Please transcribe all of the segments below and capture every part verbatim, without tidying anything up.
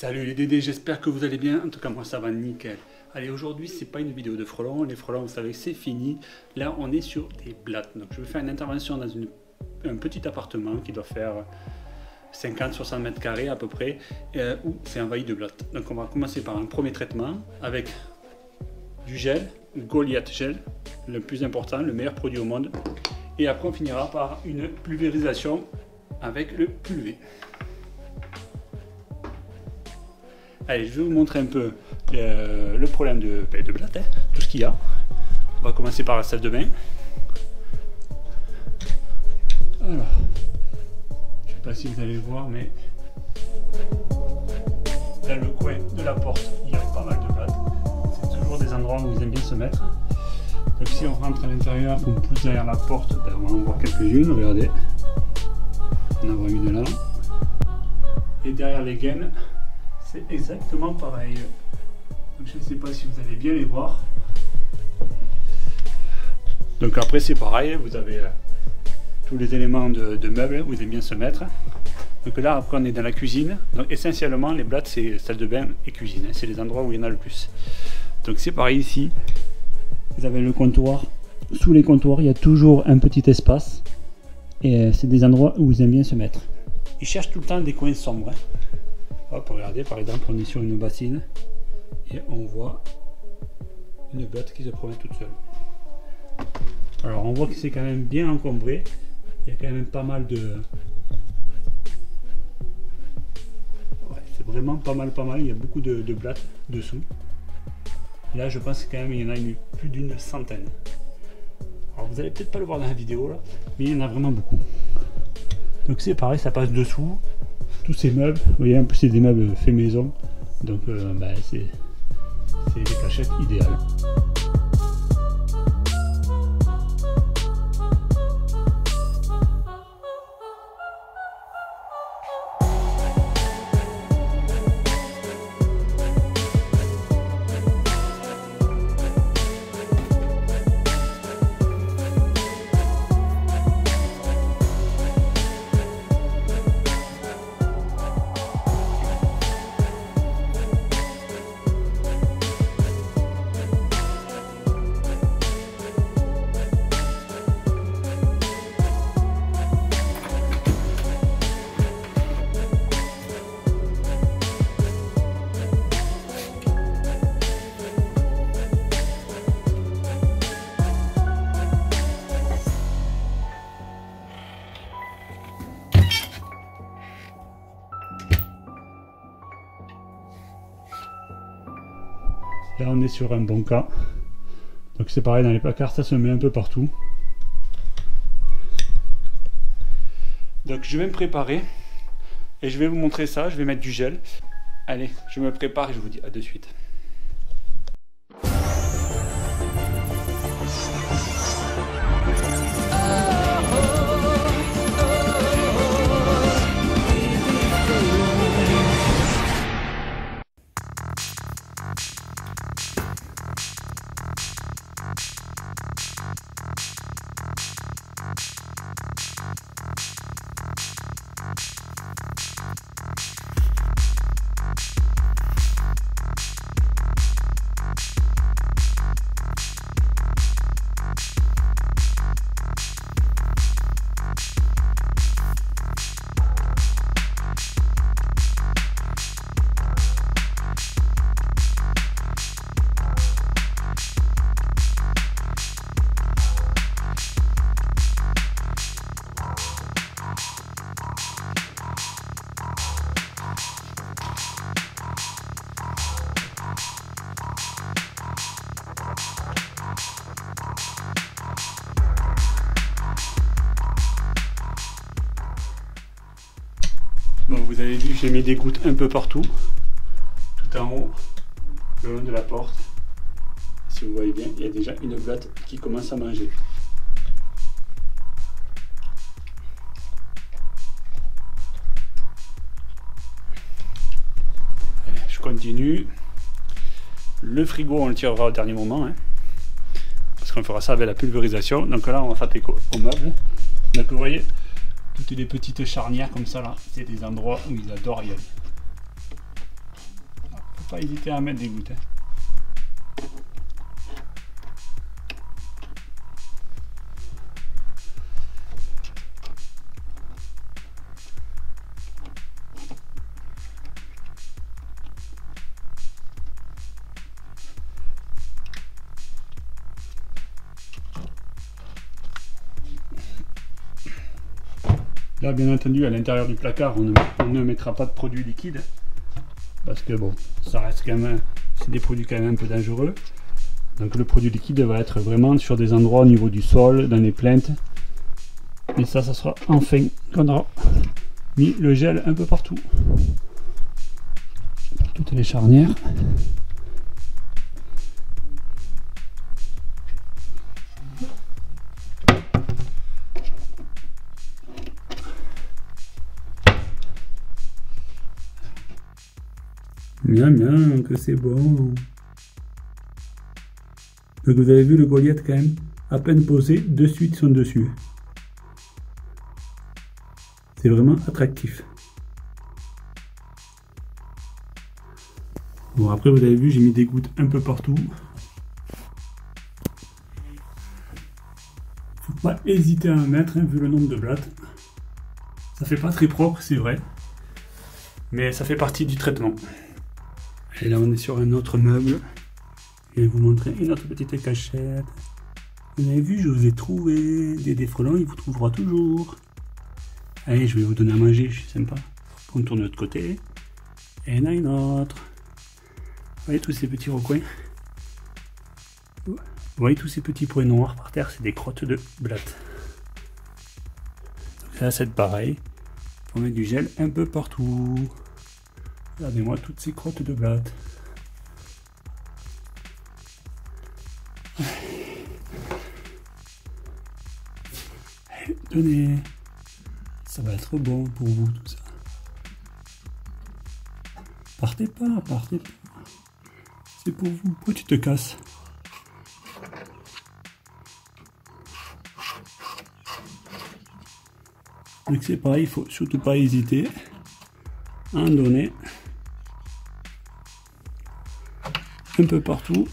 Salut les D D, j'espère que vous allez bien. En tout cas moi ça va nickel. Allez, aujourd'hui c'est pas une vidéo de frelons. Les frelons, vous savez, c'est fini. Là on est sur des blattes. Donc je vais faire une intervention dans une, un petit appartement qui doit faire cinquante à soixante mètres carrés à peu près, euh, où c'est envahi de blattes. Donc on va commencer par un premier traitement avec du gel, Goliath gel, le plus important, le meilleur produit au monde. Et après on finira par une pulvérisation avec le pulvé. Allez, je vais vous montrer un peu le, le problème de, de blatte, hein, tout ce qu'il y a. On va commencer par la salle de bain. Alors, je ne sais pas si vous allez voir, mais dans le coin de la porte, il y a pas mal de blattes. C'est toujours des endroits où ils aiment bien se mettre. Donc si on rentre à l'intérieur, qu'on pousse derrière la porte, ben, on va en voir quelques-unes, regardez. On en voit une là. Et derrière les gaines, c'est exactement pareil. Donc je ne sais pas si vous allez bien les voir. Donc après c'est pareil, vous avez tous les éléments de, de meubles où ils aiment bien se mettre. Donc là après on est dans la cuisine. Donc essentiellement les blattes c'est salle de bain et cuisine. Hein. C'est les endroits où il y en a le plus. Donc c'est pareil ici. Vous avez le comptoir. Sous les comptoirs il y a toujours un petit espace. Et c'est des endroits où ils aiment bien se mettre. Ils cherchent tout le temps des coins sombres. Hein. Hop, regardez, par exemple, on est sur une bassine et on voit une blatte qui se promène toute seule. Alors, on voit que c'est quand même bien encombré. Il y a quand même pas mal de... Ouais, c'est vraiment pas mal, pas mal. Il y a beaucoup de, de blattes dessous. Là, je pense quand même qu'il y en a une, plus d'une centaine. Alors, vous allez peut-être pas le voir dans la vidéo, là, mais il y en a vraiment beaucoup. Donc, c'est pareil, ça passe dessous. Tous ces meubles, vous voyez, en plus c'est des meubles faits maison, donc euh, bah, c'est des cachettes idéales. Là on est sur un bon cas, donc c'est pareil, dans les placards ça se met un peu partout. Donc je vais me préparer et je vais vous montrer ça, je vais mettre du gel. Allez, je me prépare et je vous dis à de suite. Vous avez vu, j'ai mis des gouttes un peu partout, tout en haut, le long de la porte. Si vous voyez bien, il y a déjà une blatte qui commence à manger. Allez, je continue. Le frigo, on le tirera au dernier moment, hein, parce qu'on fera ça avec la pulvérisation. Donc là, on va s'attaquer au meuble. Donc vous voyez, toutes les petites charnières comme ça là, c'est des endroits où ils adorent y aller. pas hésiter à mettre des gouttes. Hein. Là, bien entendu, à l'intérieur du placard, on ne, on ne mettra pas de produits liquides. Parce que bon, ça reste quand même, c'est des produits quand même un peu dangereux. Donc le produit liquide va être vraiment sur des endroits au niveau du sol, dans les plaintes. Et ça, ça sera enfin qu'on aura mis le gel un peu partout. Par toutes les charnières. Bien, bien, que c'est bon. Donc vous avez vu le Goliath quand même, à peine posé, de suite son dessus. C'est vraiment attractif. Bon, après vous avez vu, j'ai mis des gouttes un peu partout. Faut pas hésiter à en mettre, hein, vu le nombre de blattes. Ça fait pas très propre, c'est vrai. Mais ça fait partie du traitement. Et là on est sur un autre meuble, je vais vous montrer une autre petite cachette. Vous avez vu, je vous ai trouvé, D D Frelons, il vous trouvera toujours. Allez, je vais vous donner à manger, je suis sympa. On tourne de l'autre côté, et il y en a une autre. Vous voyez tous ces petits recoins? Vous voyez tous ces petits points noirs par terre, c'est des crottes de blattes. Donc là c'est pareil, on met du gel un peu partout. Regardez-moi toutes ces crottes de blattes. Tenez, ça va être bon pour vous tout ça. Partez pas, partez pas. C'est pour vous. Pourquoi tu te casses? Donc c'est pareil, il faut surtout pas hésiter à en donner un peu partout.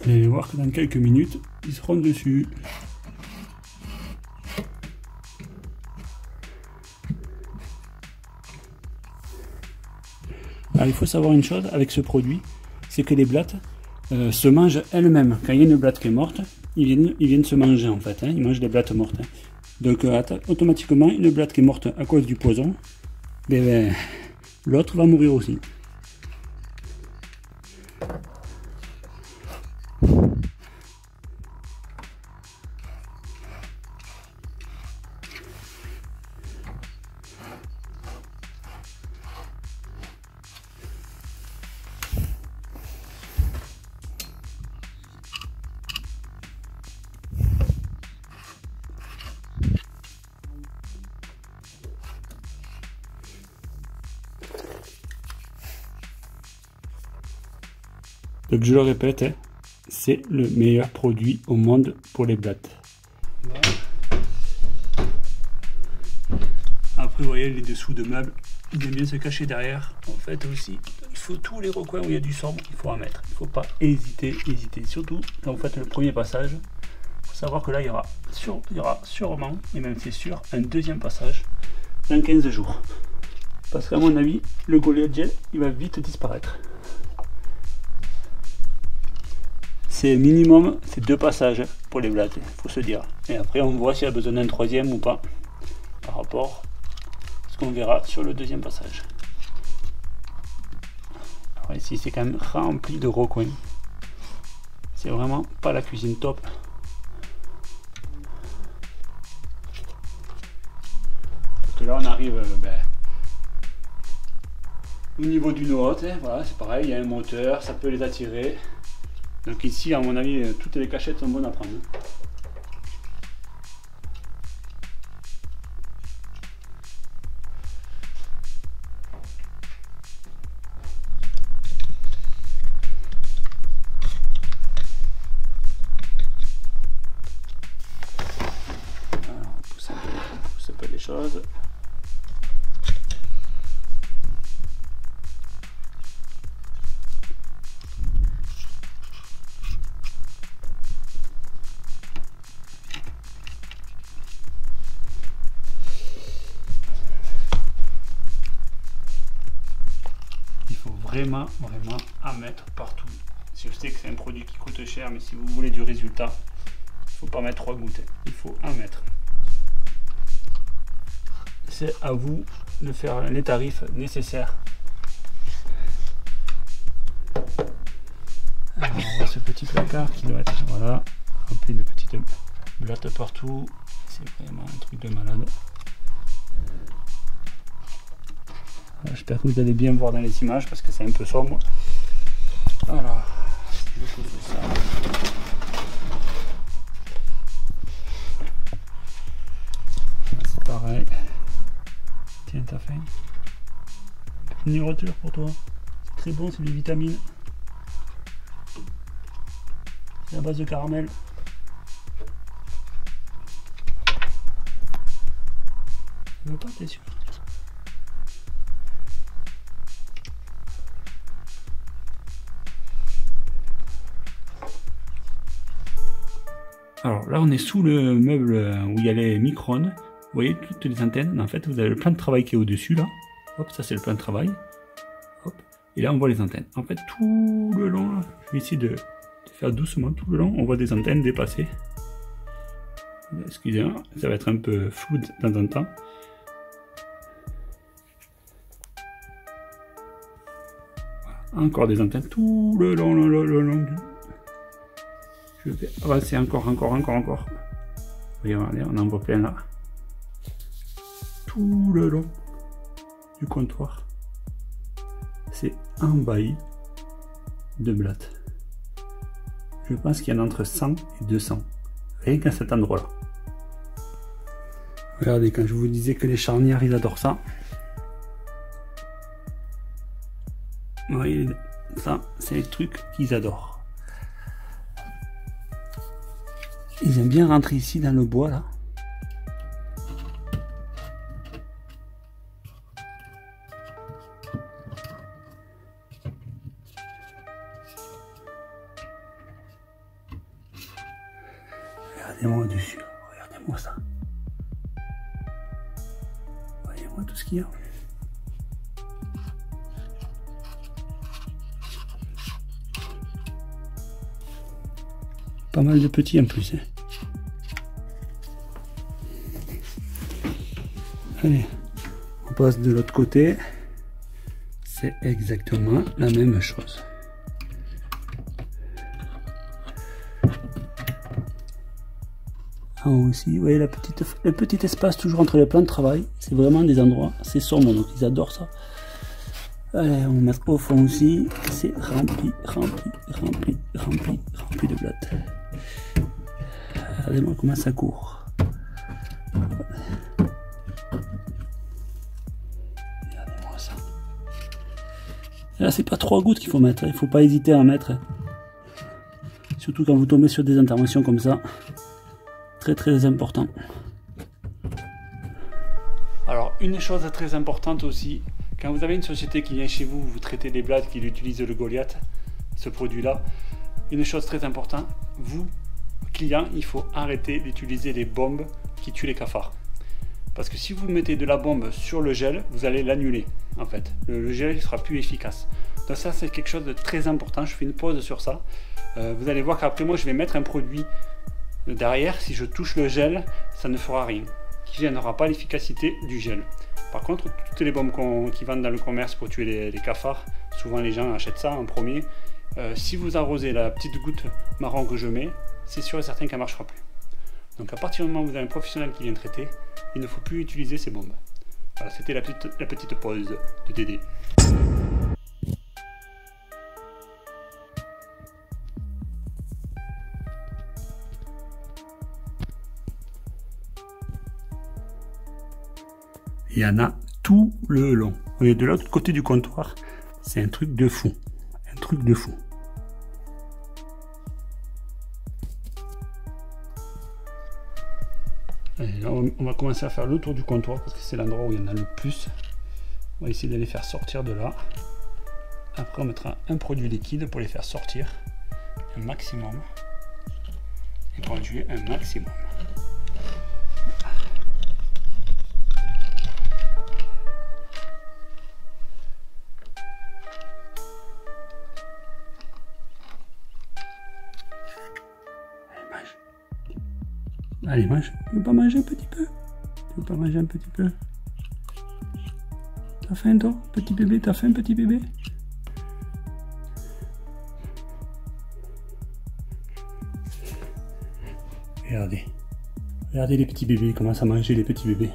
Vous allez voir que dans quelques minutes ils seront dessus. Alors, il faut savoir une chose avec ce produit, c'est que les blattes euh, se mangent elles-mêmes. Quand il y a une blatte qui est morte, ils viennent, ils viennent se manger en fait, hein. Ils mangent des blattes mortes, hein. Donc euh, automatiquement une blatte qui est morte à cause du poison, ben, ben, l'autre va mourir aussi. Donc je le répète, hein, c'est le meilleur produit au monde pour les blattes. Après vous voyez les dessous de meubles, ils aiment bien se cacher derrière. En fait aussi, il faut tous les recoins où il y a du sombre, il faut en mettre. Il ne faut pas hésiter, hésiter. Surtout quand vous faites le premier passage, il faut savoir que là il y aura, sur, il y aura sûrement, et même c'est sûr, un deuxième passage dans quinze jours. Parce qu'à mon avis, le Goliath gel, il va vite disparaître. C'est minimum, c'est deux passages pour les blattes, faut se dire. Et après on voit s'il y a besoin d'un troisième ou pas, par rapport à ce qu'on verra sur le deuxième passage. Alors ici c'est quand même rempli de recoins. C'est vraiment pas la cuisine top. Parce que là on arrive ben, au niveau d'une haute, hein, voilà, c'est pareil, il y a un moteur, ça peut les attirer. Donc ici, à mon avis, toutes les cachettes sont bonnes à prendre. Alors, on pousse un peu, on pousse un peu les choses. vraiment, vraiment à mettre partout. Je sais que c'est un produit qui coûte cher, mais si vous voulez du résultat, il ne faut pas mettre trois gouttes, il faut en mettre. C'est à vous de faire les tarifs nécessaires. Alors, on voit ce petit placard qui doit être voilà, rempli de petites blottes partout. C'est vraiment un truc de malade. J'espère que vous allez bien voir dans les images parce que c'est un peu sombre. Alors, je pose ça. C'est pareil. Tiens, t'as faim. Une rôture pour toi. C'est très bon, c'est des vitamines. C'est à base de caramel. Tu veux pas, t'es sûr? Alors là on est sous le meuble où il y a les micro-ondes, vous voyez toutes les antennes, en fait vous avez le plan de travail qui est au-dessus là, hop ça c'est le plan de travail, hop, et là on voit les antennes. En fait tout le long, là, je vais essayer de, de faire doucement, tout le long on voit des antennes dépasser. Excusez-moi, ça va être un peu flou de temps en temps. Voilà. Encore des antennes tout le long, le long, le long du... Je vais avancer encore, encore, encore, encore. Regardez, on en voit plein là. Tout le long du comptoir, c'est envahi de blattes. Je pense qu'il y en a entre cent et deux cents. Rien qu'à cet endroit-là. Regardez, quand je vous disais que les charnières, ils adorent ça. Vous voyez, ça, c'est les trucs qu'ils adorent. Ils aiment bien rentrer ici dans le bois là. Regardez-moi au-dessus, regardez-moi ça. Voyez-moi tout ce qu'il y a. Pas mal de petits en plus. Hein. Allez, on passe de l'autre côté. C'est exactement la même chose. En haut aussi, vous voyez la petite, le petit espace toujours entre les plans de travail. C'est vraiment des endroits, c'est sombre, donc ils adorent ça. Allez, on va mettre au fond aussi. C'est rempli, rempli, rempli, rempli, rempli de blattes. Regardez-moi comment ça court. Regardez-moi ça. Et là, c'est pas trois gouttes qu'il faut mettre. Il faut pas hésiter à en mettre. Surtout quand vous tombez sur des interventions comme ça. Très très important. Alors, une chose très importante aussi. Quand vous avez une société qui vient chez vous, vous traitez des blattes, qui utilisent le Goliath, ce produit-là, une chose très importante, vous, client, il faut arrêter d'utiliser les bombes qui tuent les cafards. Parce que si vous mettez de la bombe sur le gel, vous allez l'annuler, en fait. Le, le gel ne sera plus efficace. Donc ça, c'est quelque chose de très important. Je fais une pause sur ça. Euh, vous allez voir qu'après moi, je vais mettre un produit derrière. Si je touche le gel, ça ne fera rien. Qui n'aura pas l'efficacité du gel. Par contre, toutes les bombes qu'on, qui vendent dans le commerce pour tuer les, les cafards, souvent les gens achètent ça en premier. Euh, si vous arrosez la petite goutte marron que je mets, c'est sûr et certain qu'elle ne marchera plus. Donc à partir du moment où vous avez un professionnel qui vient traiter, il ne faut plus utiliser ces bombes. Voilà, c'était la petite, la petite pause de D D. Il y en a tout le long. Vous voyez, de l'autre côté du comptoir, c'est un truc de fou. Un truc de fou. Allez, là, on va commencer à faire le tour du comptoir parce que c'est l'endroit où il y en a le plus. On va essayer de les faire sortir de là. Après, on mettra un produit liquide pour les faire sortir un maximum. Et produire un maximum. Allez, mange. Tu veux pas manger un petit peu? Tu veux pas manger un petit peu? T'as faim, toi? Petit bébé, t'as faim, petit bébé? Regardez. Regardez les petits bébés, comment ça mange les petits bébés.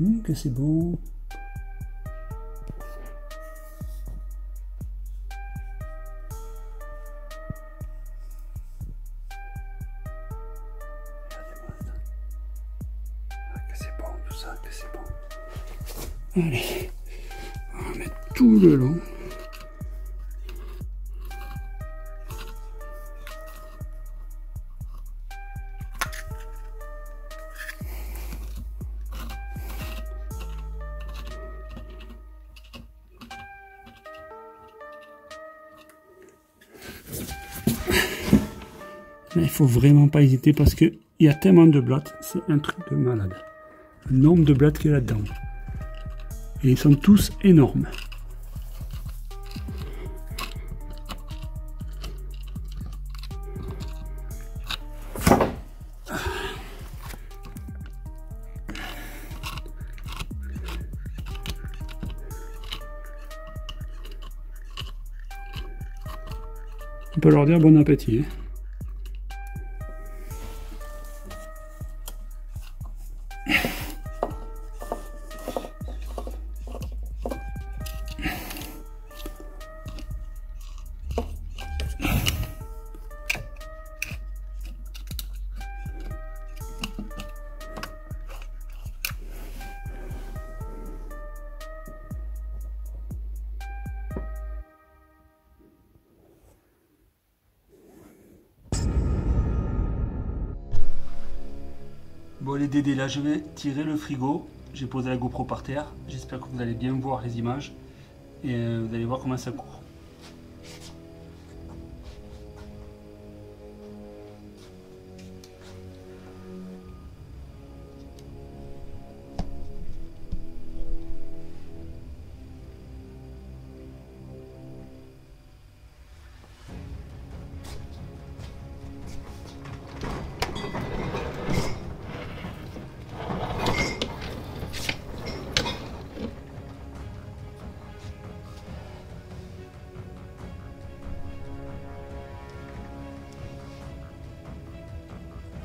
Hum, que c'est bon. Allez, on va mettre tout le long. Mais il faut vraiment pas hésiter parce qu'il y a tellement de blattes, c'est un truc de malade. Le nombre de blattes qu'il y a là-dedans. Et ils sont tous énormes. On peut leur dire bon appétit. Hein. Bon les D D, là je vais tirer le frigo, j'ai posé la GoPro par terre, j'espère que vous allez bien voir les images et vous allez voir comment ça court.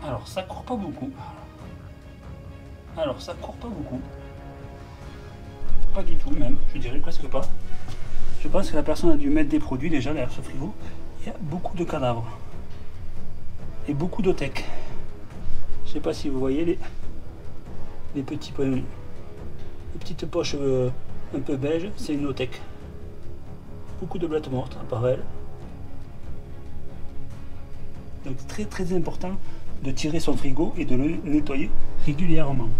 Alors ça court pas beaucoup. Alors ça court pas beaucoup. Pas du tout même, je dirais presque pas. Je pense que la personne a dû mettre des produits déjà derrière ce frigo. Il y a beaucoup de cadavres. Et beaucoup d'othèques. Je sais pas si vous voyez les, les petits les petites poches euh, un peu beige, c'est une othèque. Beaucoup de blattes mortes à part elle. Donc très très important de tirer son frigo et de le nettoyer régulièrement. Vous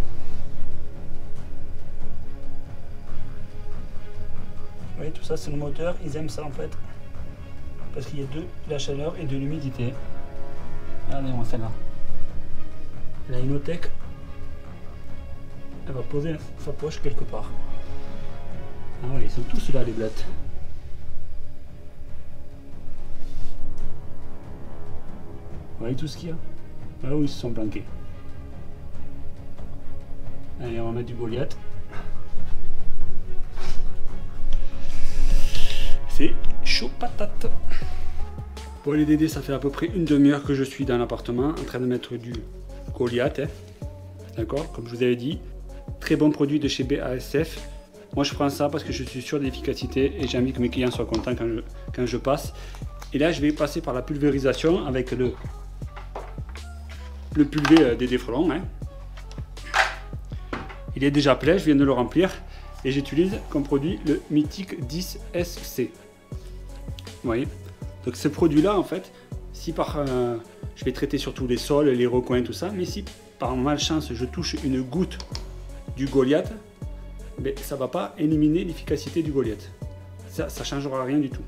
voyez, tout ça c'est le moteur, ils aiment ça en fait. Parce qu'il y a de la chaleur et de l'humidité. Regardez-moi celle-là. La Inotech, elle va poser sa poche quelque part. Ah oui, ils sont tous là les blattes. Vous voyez tout ce qu'il y a? Là où ils se sont planqués. Allez, on va mettre du Goliath. C'est chaud patate. Bon les D D, ça fait à peu près une demi-heure que je suis dans l'appartement en train de mettre du Goliath. Hein. D'accord? Comme je vous avais dit, très bon produit de chez B A S F. Moi je prends ça parce que je suis sûr de l'efficacité et j'ai envie que mes clients soient contents quand je, quand je passe. Et là je vais passer par la pulvérisation avec le le pulvé des D D Frelons, hein. Il est déjà plein, je viens de le remplir et j'utilise comme produit le Mythic dix S C. Vous voyez, donc ce produit là en fait, si par euh, je vais traiter surtout les sols, les recoins, tout ça, mais si par malchance je touche une goutte du Goliath, ben, ça va pas éliminer l'efficacité du Goliath, ça ça changera rien du tout.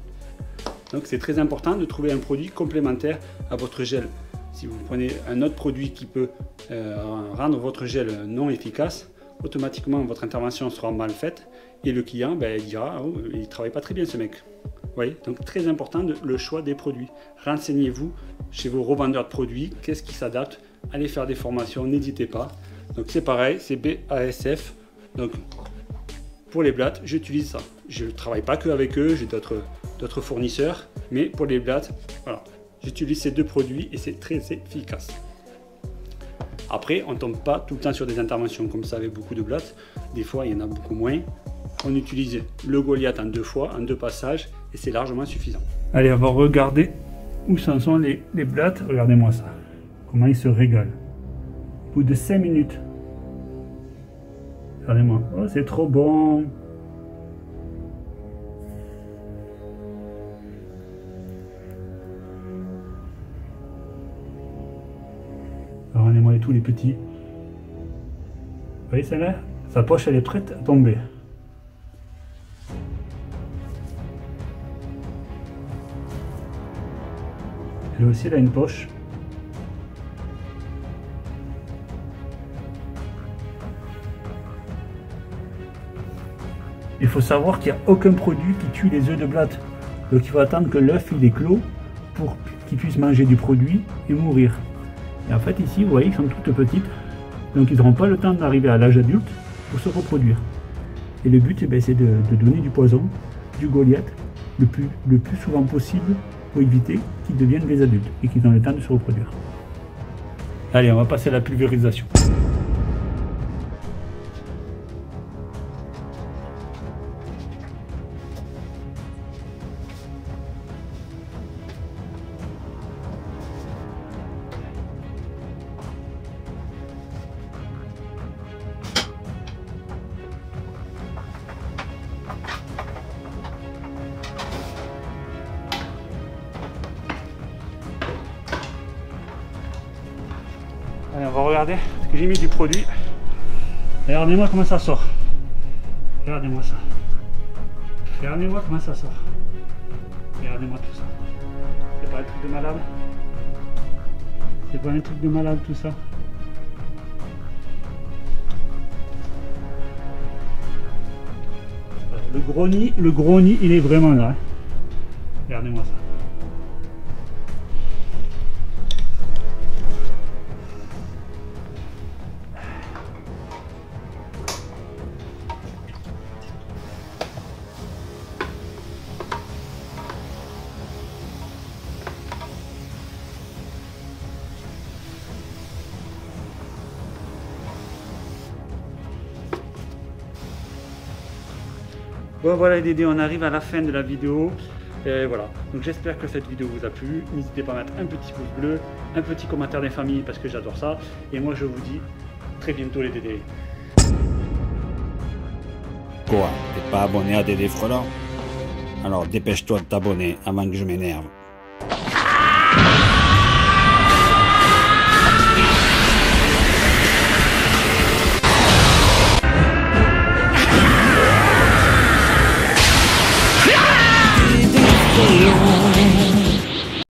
Donc c'est très important de trouver un produit complémentaire à votre gel. Si vous prenez un autre produit qui peut euh, rendre votre gel non efficace, automatiquement votre intervention sera mal faite et le client, ben, il dira oh, il travaille pas très bien ce mec. Vous voyez, donc très important de, le choix des produits. Renseignez-vous chez vos revendeurs de produits, qu'est-ce qui s'adapte allez faire des formations, n'hésitez pas. Donc c'est pareil, c'est B A S F. Donc pour les blattes, j'utilise ça. Je ne travaille pas que avec eux, j'ai d'autres d'autres fournisseurs, mais pour les blattes, voilà, j'utilise ces deux produits et c'est très efficace. Après, on ne tombe pas tout le temps sur des interventions comme ça avec beaucoup de blattes. Des fois, il y en a beaucoup moins. On utilise le Goliath en deux fois, en deux passages, et c'est largement suffisant. Allez, on va regarder où s'en sont les, les blattes. Regardez-moi ça, comment ils se régalent. Au bout de cinq minutes. Regardez-moi, oh, c'est trop bon. Regardez-moi tous les petits. Vous voyez celle-là? Sa poche, elle est prête à tomber. Elle aussi, elle a une poche. Il faut savoir qu'il n'y a aucun produit qui tue les œufs de blatte. Donc il faut attendre que l'œuf il est clos pour qu'il puisse manger du produit et mourir. Et en fait ici vous voyez qu'ils sont toutes petites. Donc ils n'auront pas le temps d'arriver à l'âge adulte pour se reproduire. Et le but eh c'est de, de donner du poison, du Goliath, le plus, le plus souvent possible pour éviter qu'ils deviennent des adultes et qu'ils aient le temps de se reproduire. Allez, on va passer à la pulvérisation. Allez, on va regarder parce que j'ai mis du produit. Regardez-moi comment ça sort. Regardez-moi ça. Regardez-moi comment ça sort. Regardez-moi tout ça. C'est pas un truc de malade. C'est pas un truc de malade tout ça. Le gros nid, le gros nid, il est vraiment là. Hein. Regardez-moi ça. Bon voilà les D D, on arrive à la fin de la vidéo. Et voilà, donc j'espère que cette vidéo vous a plu. N'hésitez pas à mettre un petit pouce bleu, un petit commentaire des familles parce que j'adore ça. Et moi je vous dis très bientôt les D D. Quoi, t'es pas abonné à D D Frelons? Alors dépêche-toi de t'abonner avant que je m'énerve.